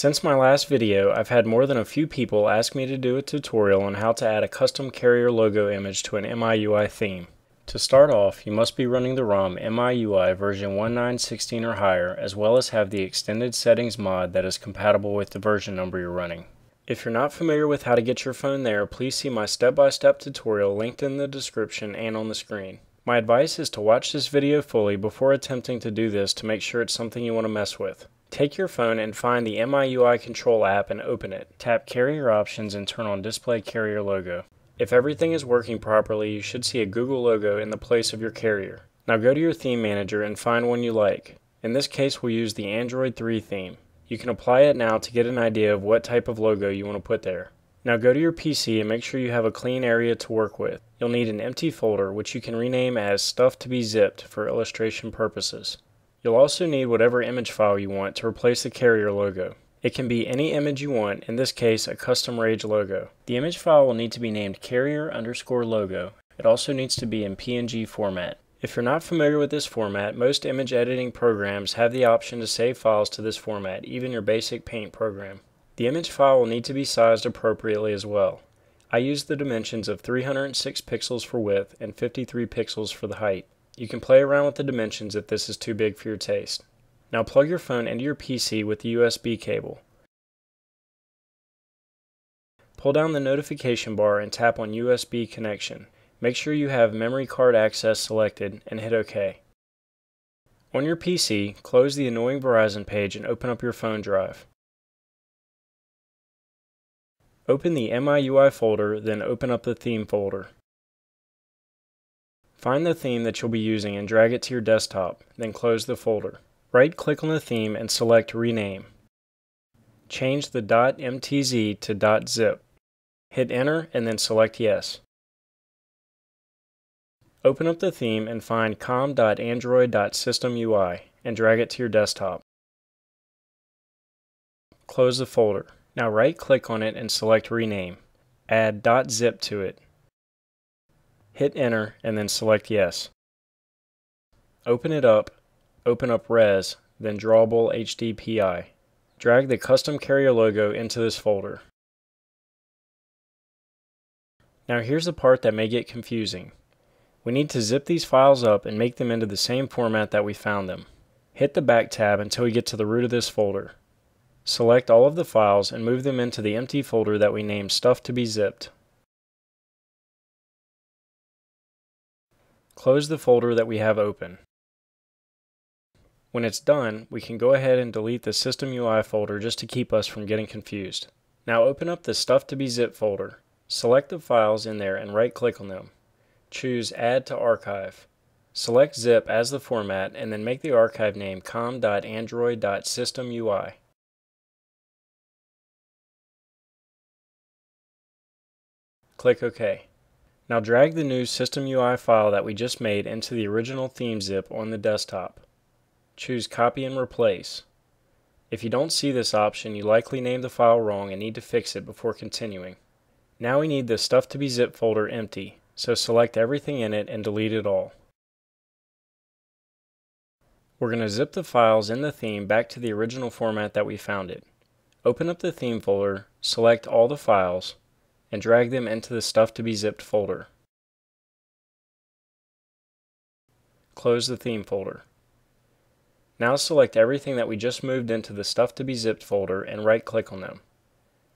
Since my last video, I've had more than a few people ask me to do a tutorial on how to add a custom carrier logo image to an MIUI theme. To start off, you must be running the ROM MIUI version 1916 or higher, as well as have the extended settings mod that is compatible with the version number you're running. If you're not familiar with how to get your phone there, please see my step-by-step tutorial linked in the description and on the screen. My advice is to watch this video fully before attempting to do this to make sure it's something you want to mess with. Take your phone and find the MIUI Control app and open it. Tap Carrier Options and turn on Display Carrier Logo. If everything is working properly, you should see a Google logo in the place of your carrier. Now go to your Theme Manager and find one you like. In this case, we'll use the Android 3 theme. You can apply it now to get an idea of what type of logo you want to put there. Now go to your PC and make sure you have a clean area to work with. You'll need an empty folder, which you can rename as Stuff to be Zipped for illustration purposes. You'll also need whatever image file you want to replace the carrier logo. It can be any image you want, in this case a custom Rage logo. The image file will need to be named carrier_logo. It also needs to be in PNG format. If you're not familiar with this format, most image editing programs have the option to save files to this format, even your basic Paint program. The image file will need to be sized appropriately as well. I used the dimensions of 306 pixels for width and 53 pixels for the height. You can play around with the dimensions if this is too big for your taste. Now plug your phone into your PC with the USB cable. Pull down the notification bar and tap on USB connection. Make sure you have memory card access selected and hit OK. On your PC, close the annoying Verizon page and open up your phone drive. Open the MIUI folder, then open up the theme folder. Find the theme that you'll be using and drag it to your desktop, then close the folder. Right-click on the theme and select Rename. Change the .mtz to .zip. Hit Enter and then select Yes. Open up the theme and find com.android.systemui and drag it to your desktop. Close the folder. Now right-click on it and select Rename. Add .zip to it. Hit Enter and then select Yes. Open it up. Open up Res, then Drawable HDPI. Drag the custom carrier logo into this folder. Now here's the part that may get confusing. We need to zip these files up and make them into the same format that we found them. Hit the Back tab until we get to the root of this folder. Select all of the files and move them into the empty folder that we named Stuff to be Zipped. Close the folder that we have open. When it's done, we can go ahead and delete the SystemUI folder just to keep us from getting confused. Now open up the Stuff to be Zipped folder. Select the files in there and right-click on them. Choose Add to Archive. Select Zip as the format and then make the archive name com.android.systemui. Click OK. Now drag the new SystemUI file that we just made into the original theme zip on the desktop. Choose Copy and Replace. If you don't see this option, you likely named the file wrong and need to fix it before continuing. Now we need the Stuff to be Zipped folder empty, so select everything in it and delete it all. We're going to zip the files in the theme back to the original format that we found it. Open up the theme folder, select all the files, and drag them into the Stuff to be Zipped folder. Close the theme folder. Now select everything that we just moved into the Stuff to be Zipped folder and right-click on them.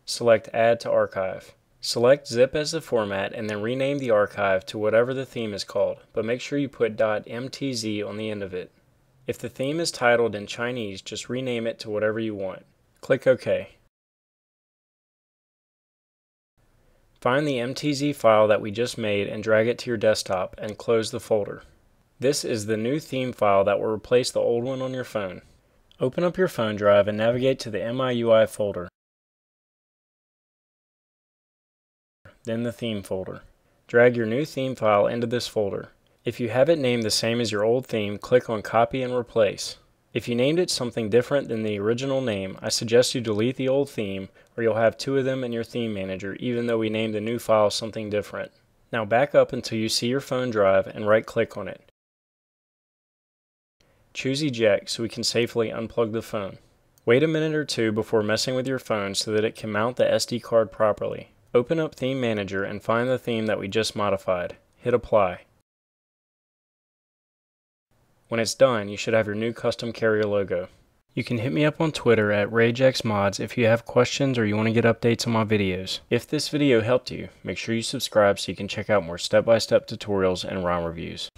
Select Add to Archive. Select Zip as the format and then rename the archive to whatever the theme is called, but make sure you put .mtz on the end of it. If the theme is titled in Chinese, just rename it to whatever you want. Click OK. Find the MTZ file that we just made and drag it to your desktop and close the folder. This is the new theme file that will replace the old one on your phone. Open up your phone drive and navigate to the MIUI folder, then the theme folder. Drag your new theme file into this folder. If you have it named the same as your old theme, click on Copy and Replace. If you named it something different than the original name, I suggest you delete the old theme, or you'll have two of them in your theme manager, even though we named the new file something different. Now back up until you see your phone drive and right-click on it. Choose Eject so we can safely unplug the phone. Wait a minute or two before messing with your phone so that it can mount the SD card properly. Open up Theme Manager and find the theme that we just modified. Hit Apply. When it's done, you should have your new custom carrier logo. You can hit me up on Twitter at RageXMods if you have questions or you want to get updates on my videos. If this video helped you, make sure you subscribe so you can check out more step-by-step tutorials and ROM reviews.